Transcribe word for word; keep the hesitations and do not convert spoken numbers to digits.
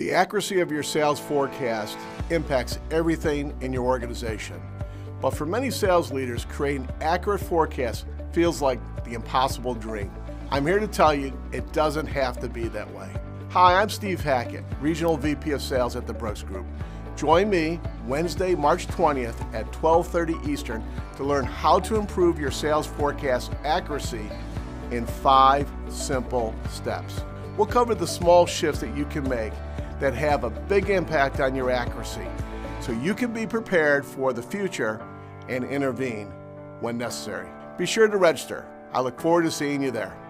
The accuracy of your sales forecast impacts everything in your organization. But for many sales leaders, creating accurate forecasts feels like the impossible dream. I'm here to tell you it doesn't have to be that way. Hi, I'm Steve Hackett, Regional V P of Sales at the Brooks Group. Join me Wednesday, March twentieth at twelve thirty Eastern to learn how to improve your sales forecast accuracy in five simple steps. We'll cover the small shifts that you can make that have a big impact on your accuracy, so you can be prepared for the future and intervene when necessary. Be sure to register. I look forward to seeing you there.